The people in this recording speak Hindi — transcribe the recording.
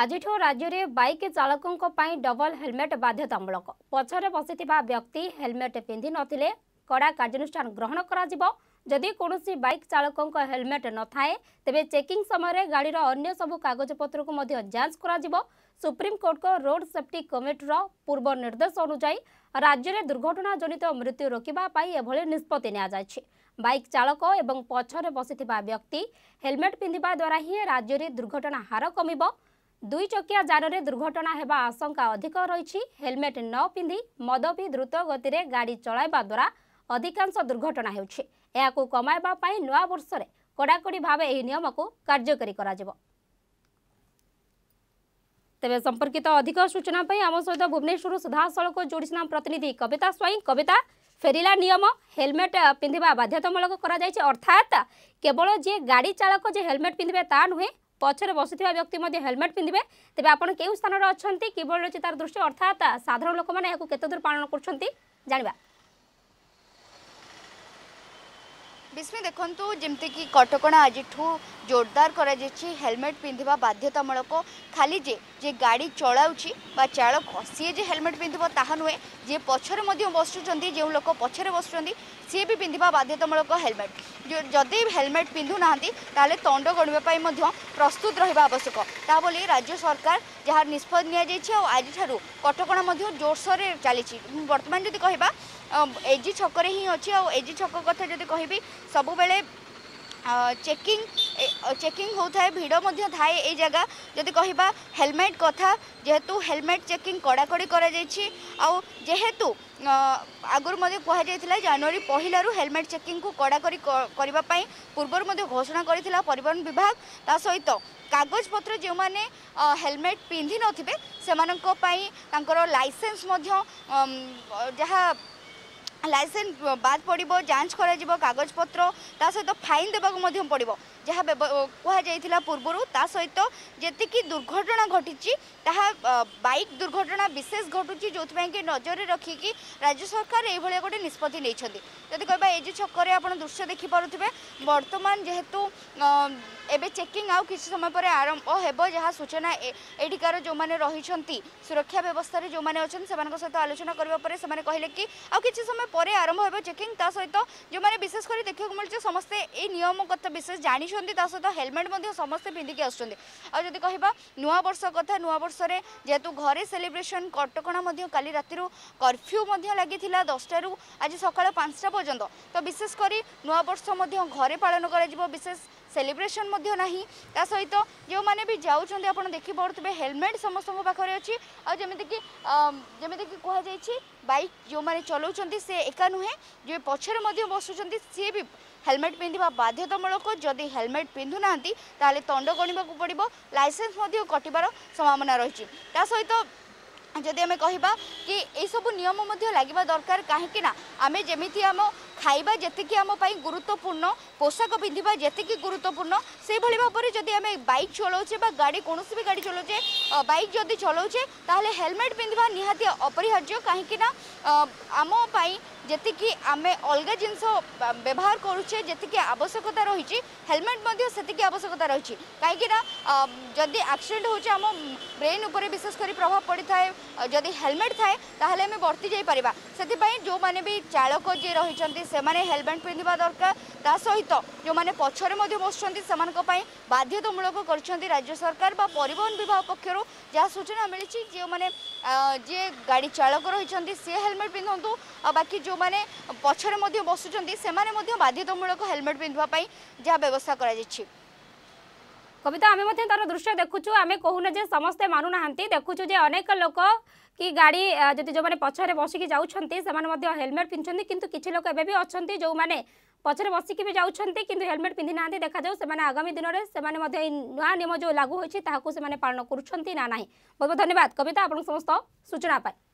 आज राज्य में बैक चालकों डबल हेलमेट बाध्यतामूलक पछरे बसिथिबा व्यक्ति हेलमेट पिंधि नथिले कड़ा कार्यानुष्ठान ग्रहण करा। जदि कोनोसी बाइक चालकों हेलमेट न थाए तेबे चेकिंग समय गाड़ी अन्य सबु कागज पत्र को जांच करा। सुप्रीम कोर्ट को रोड सेफ्टी कमिटीर पूर्व निर्देश अनुसार राज्य में दुर्घटना जनित मृत्यु रोकिबा पाई एभले निष्पत्ति निया जायछि। बाइक चालक एवं पछरे बसिथिबा व्यक्ति हेलमेट पिंधिबा द्वारा ही राज्य में दुर्घटना हार कमिबो। दुई चकिया जान में दुर्घटना हेबा आशंका अधिक रही। हेलमेट न पिंधि मद पी द्रुत गति में गाड़ी चलाइबा द्वारा अधिकांश दुर्घटना होउछि। एहाकु कमाइबा पाई नवा वर्ष रे कड़ाकड़ी भाव एही नियम को कार्यकरी करा जिवो। तेबे संपर्कित अधिक सूचना पाई आम सहित भुवनेश्वर सीधासल को जोड़ीना प्रतिनिधि कविता स्वाई। कविता, फेरिला नियम हेलमेट पिंधिबा बाध्यतामूलक करा जाय छै, अर्थात केवल जे गाड़ी चालक जे हेलमेट पिंधिबे ता नुहे पछरे बसिथिबा व्यक्ति मध्ये हेलमेट पिंधिबे। तेबे आपण केउ स्थान रे अछंती केवल जे तार दृष्टि अर्थात साधारण लोक माने एहाकु केते दूर पालन करछंती जानिबा। विस्मय देखु जमती कि कटकणा आज जोरदार करा हेलमेट पिंधिबा बाध्यतामूलक। खाली जे जे गाड़ी चलाउछि बा चालक सी जे हेलमेट पिंधिबो ताहा नुहे, जे पछरे मध्ये बसुचंती जे लोक पछरे बसुचंती सी भी पिंधिबा बाध्यतामूलक हेलमेट। जदि हेलमेट पिंधु नाहंती ताले तंड गणिबा पई मध्ये प्रस्तुत रहिबा आवश्यक। ता बोली राज्य सरकार जहार निष्पत्ति निया जायछि आ आज ठारू कटकणा मध्ये जोरसोर चलीछि। वर्तमान जदि कहबा एजी छक रे ही अछि आ एजी छक कथा जदि कहबी सबु बेले चेकिंग होता है, भिड़ थाए ये जगह जदि कहबा हेलमेट कथा जेहेतु हेलमेट चेकिंग कड़ाकड़ी करा जायछि। आउ जेहेतु आगुर कहुला जनवरी पहलू हेलमेट चेकिंग को कड़ाकड़ी करने पूर्व घोषणा करा परिवहन विभाग। ता सहित कागज पत्र जो माने हेलमेट पिंधि नथिबे सेमानंको पाई तांकर लाइसेंस मध्य जहा लाइसेंस बाद पड़ो जांच कर कागज पत्र सहित फाइन देवाक पड़ो जहाँ कहला पूर्वर। ता सहित जी दुर्घटना घटी बाइक दुर्घटना विशेष घटुची जो कि नजर रखिकी राज्य सरकार ये गोटे निष्पत्ति नहीं जब कह एजी छक आप दृश्य देखिपे। बर्तमान जेहेतु एबे चेकिंग आउ किसी समय पर आरंभ होब जहाँ सूचना एठिकार जो मैंने रही सुरक्षा व्यवस्था जो मैंने अच्छा से सहित आलोचना करने से कहले कि आउ किसी समय पर आरंभ हो चेकिंग। ता सहित जो मैंने विशेषकर देखा मिले समस्ते ये नियम कथा विशेष जानी सहित हेलमेट समस्ते पिंधिकी आदि कह नुआ वर्ष कथा। नुआ वर्ष में जेहेतु घरे सेलिब्रेशन कटकणा का राति कर्फ्यू लगी 10टा आज सका 5टा पर्यंत तो विशेषकर नुआ वर्ष घरे पालन कर विशेष सेलिब्रेशन मध्य नाही। ता सहित जो मैंने भी जाऊँ आप देखिपे हेलमेट समस्त पाखे अच्छी आमिक कह बाइक जो मैंने चलाऊँ से एका नुहे जो पछरे बसुँच सी भी हेलमेट पिंधिबा बाध्यतामूलक। जदि हेलमेट पिंधु नाहंती ताले तंड गणिबाकू पड़िबो, लाइसेंस मध्य कटिबार संभावना रहिछि। ता सहित जदि आम कहबा कि ए सबु नियम मध्य लागिबा दरकार काहेकि ना आमे जेमिति आम खाइबा जेतिकी आम पाई गुरुत्वपूर्ण, पोशाक पिंधिबा जेतिकी गुरुत्वपूर्ण से भली भाबरे जदि आमे बाइक चलाउछे बा गाड़ी कोनोसी भी गाड़ी चलाउछे बाइक जदि चलाउछे ताले हेलमेट पिंधिबा निहाती अपरिहार्य काहेकि ना आम पाई जेतिकी आमे अलग जिनस व्यवहार करूछे जेतिकी आवश्यकता रहिछि हेलमेट मध्ये सेतिकी आवश्यकता रहिछि काहेकि ना जदि एक्सीडेंट होछे आम ब्रेन उपरे विशेष करी प्रभाव पड़िथाए। जदि हेलमेट थाए ताले आमे बर्ती जाई परिबा। सेतिपई जो माने भी चालक जे रहिछन्ती सेमाने हेलमेट पिंधिबा दरकार। ता सहित जो माने पछरे मध्ये बसुछन्ती सेमानक पई बाध्यतामूलक करछन्ती राज्य सरकार बा परिवहन विभाग पक्षरु जा सूचना मिलिछि जे माने जे गाड़ी चालक रहिछन्ती से हेलमेट पिंधंतु आ बाकी जो माने पछरे मध्ये बसुछन्ती सेमाने मध्ये बाध्यतामूलक हेलमेट पिंधिबा पई जा व्यवस्था करा जायछि। कविता, आमे मते तार दृश्य देखुछु, आमे कहूना जे समस्ते मानु नाहंती। देखुछु जे अनेक लोक कि गाड़ी जति जो माने पछरे बसिकी जाउछन्ती सेमान मध्ये हेलमेट पिंधछन्ती किंतु किछि लोक एबे भी अछन्ती जो माने पछरे बसिकी भी जाउछन्ती किंतु हेलमेट पिंधि नाहंती। देखा जाउ सेमाने आगामी दिन रे सेमाने मध्ये नया नियम जो लागू होइछि ताहाकू सेमाने पालन करूछन्ती ना नाही। बहुत बहुत धन्यवाद कविता आपण समस्त सूचना पाई।